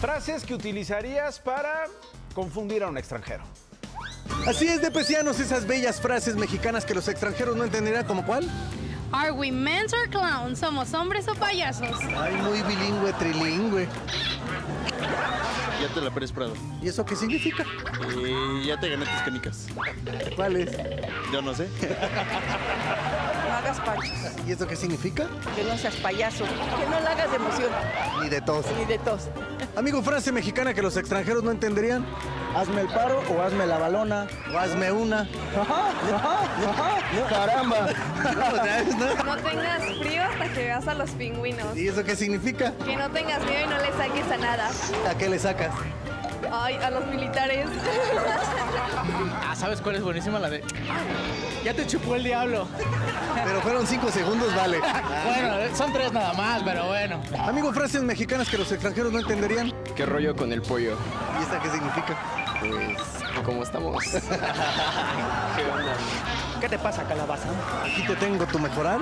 Frases que utilizarías para confundir a un extranjero. Así es, de pesianos, esas bellas frases mexicanas que los extranjeros no entenderán, ¿como cuál? ¿Are we men or clowns? ¿Somos hombres o payasos? Ay, muy bilingüe, trilingüe. Ya te la Pérez Prado. ¿Y eso qué significa? Ya te gané tus canicas. ¿Cuáles? Yo no sé. No hagas panchos. ¿Y eso qué significa? Que no seas payaso. Que no la hagas de emoción. Ni de tos. Ni de tos. Amigo, frase mexicana que los extranjeros no entenderían. Hazme el paro o hazme la balona o hazme una. ¡Caramba! No tengas frío hasta que veas a los pingüinos. ¿Y eso qué significa? Que no tengas miedo y no le saques a nada. ¿A qué le sacas? Ay, a los militares. Ah, ¿sabes cuál es buenísima? La de... Ya te chupó el diablo. Pero fueron 5 segundos, vale. Bueno, son 3 nada más, pero bueno. Amigo, frases mexicanas que los extranjeros no entenderían. ¿Qué rollo con el pollo? ¿Y esta qué significa? Pues, ¿cómo estamos? ¿Qué onda? ¿Qué te pasa, calabaza? Aquí te tengo tu mejoral.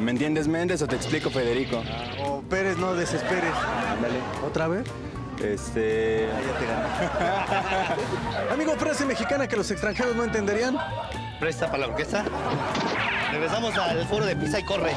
¿Me entiendes, Méndez, o te explico, Federico? O Pérez, no desesperes. Dale. ¿Otra vez? Ah, ya te gané. Amigo, frase mexicana que los extranjeros no entenderían. Presta para la orquesta. Regresamos al foro de Pisa y Corre.